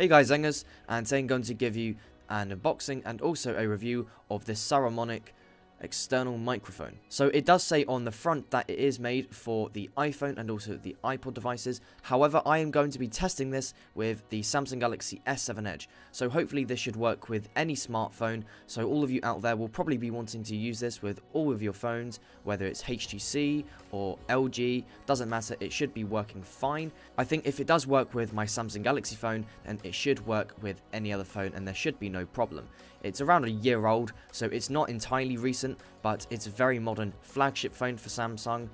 Hey guys, Zengers, and today I'm going to give you an unboxing and also a review of this Saramonic external microphone. So it does say on the front that it is made for the iPhone and also the iPod devices. However, I am going to be testing this with the Samsung Galaxy S7 Edge. So hopefully this should work with any smartphone. So all of you out there will probably be wanting to use this with all of your phones, whether it's HTC or LG, doesn't matter, it should be working fine. I think if it does work with my Samsung Galaxy phone, then it should work with any other phone and there should be no problem. It's around a year old, so it's not entirely recent, but it's a very modern flagship phone for Samsung,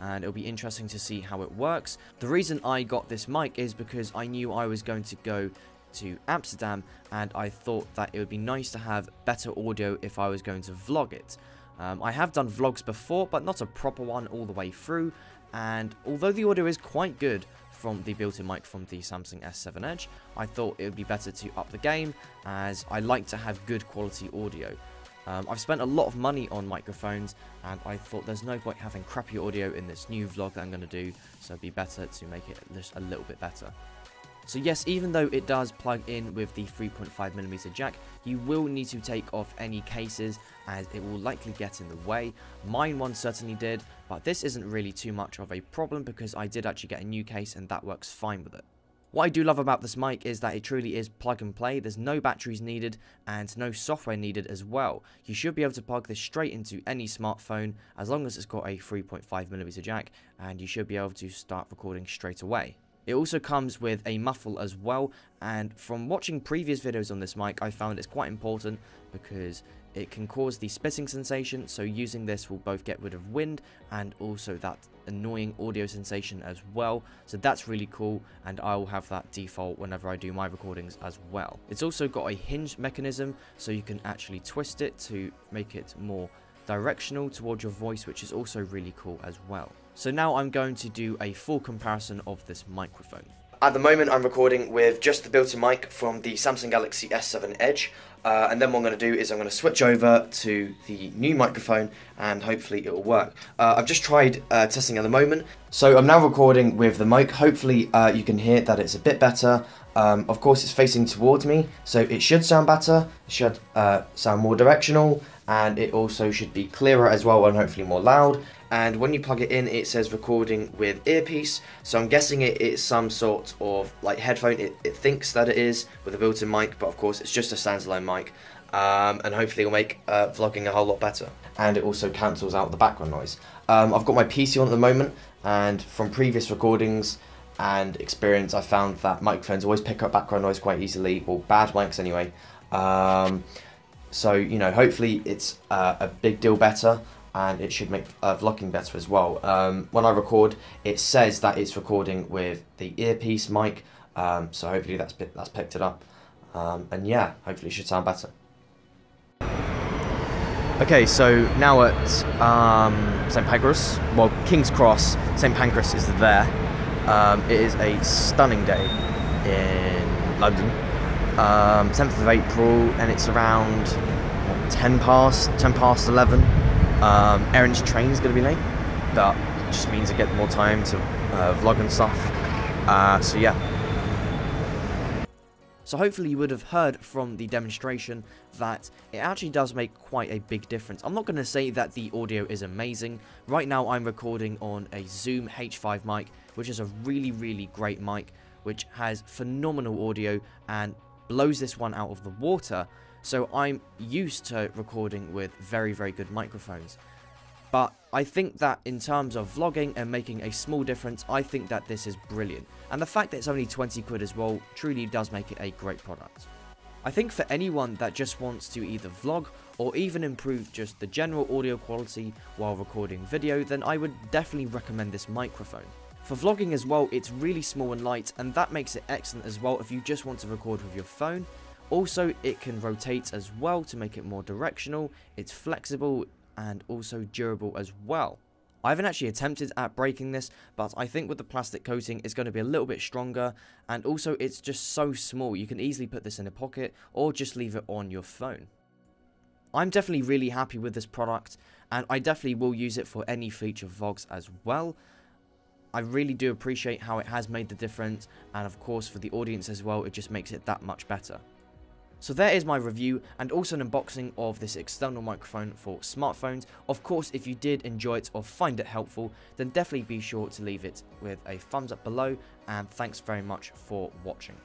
and it'll be interesting to see how it works. The reason I got this mic is because I knew I was going to go to Amsterdam, and I thought that it would be nice to have better audio if I was going to vlog it. I have done vlogs before, but not a proper one all the way through, and although the audio is quite good from the built-in mic from the Samsung S7 Edge, I thought it would be better to up the game, as I like to have good quality audio. I've spent a lot of money on microphones, and I thought there's no point having crappy audio in this new vlog that I'm going to do, so it'd be better to make it just a little bit better. So yes, even though it does plug in with the 3.5mm jack, you will need to take off any cases as it will likely get in the way. Mine one certainly did, but this isn't really too much of a problem because I did actually get a new case and that works fine with it. What I do love about this mic is that it truly is plug and play. There's no batteries needed and no software needed as well. You should be able to plug this straight into any smartphone as long as it's got a 3.5mm jack, and you should be able to start recording straight away. It also comes with a muffle as well, and from watching previous videos on this mic I found it's quite important because it can cause the spitting sensation, so using this will both get rid of wind and also that annoying audio sensation as well, so that's really cool, and I will have that default whenever I do my recordings as well. It's also got a hinge mechanism, so you can actually twist it to make it more directional towards your voice, which is also really cool as well. So now I'm going to do a full comparison of this microphone. At the moment I'm recording with just the built-in mic from the Samsung Galaxy S7 Edge, and then what I'm going to do is I'm going to switch over to the new microphone and hopefully it will work. I've just tried testing at the moment, so I'm now recording with the mic. Hopefully you can hear that it's a bit better. Of course it's facing towards me, so it should sound better, it should sound more directional, and it also should be clearer as well and hopefully more loud. And when you plug it in it says recording with earpiece, so I'm guessing it's some sort of like headphone, it thinks that it is with a built-in mic, but of course it's just a standalone mic, and hopefully it'll make vlogging a whole lot better. And it also cancels out the background noise. I've got my PC on at the moment, and from previous recordings and experience I found that microphones always pick up background noise quite easily, or bad mics anyway. So you know, hopefully it's a big deal better, and it should make vlogging better as well. When I record, it says that it's recording with the earpiece mic, so hopefully that's picked it up. And yeah, hopefully it should sound better. Okay, so now at St Pancras, well, King's Cross, St Pancras is there. It is a stunning day in London, 10th of April, and it's around 10 past 11. Erin's train's gonna be late, that just means I get more time to vlog and stuff, so yeah. So hopefully you would have heard from the demonstration that it actually does make quite a big difference. I'm not going to say that the audio is amazing. Right now I'm recording on a Zoom H5 mic, which is a really, really great mic, which has phenomenal audio and blows this one out of the water. So I'm used to recording with very, very good microphones. But I think that in terms of vlogging and making a small difference, I think that this is brilliant. And the fact that it's only 20 quid as well truly does make it a great product. I think for anyone that just wants to either vlog or even improve just the general audio quality while recording video, then I would definitely recommend this microphone. For vlogging as well, it's really small and light, and that makes it excellent as well if you just want to record with your phone. Also, it can rotate as well to make it more directional, it's flexible and also durable as well. I haven't actually attempted at breaking this, but I think with the plastic coating it's going to be a little bit stronger, and also it's just so small, you can easily put this in a pocket or just leave it on your phone. I'm definitely really happy with this product, and I definitely will use it for any future vlogs as well. I really do appreciate how it has made the difference, and of course for the audience as well, it just makes it that much better. So there is my review and also an unboxing of this external microphone for smartphones. Of course, if you did enjoy it or find it helpful, then definitely be sure to leave it with a thumbs up below, and thanks very much for watching.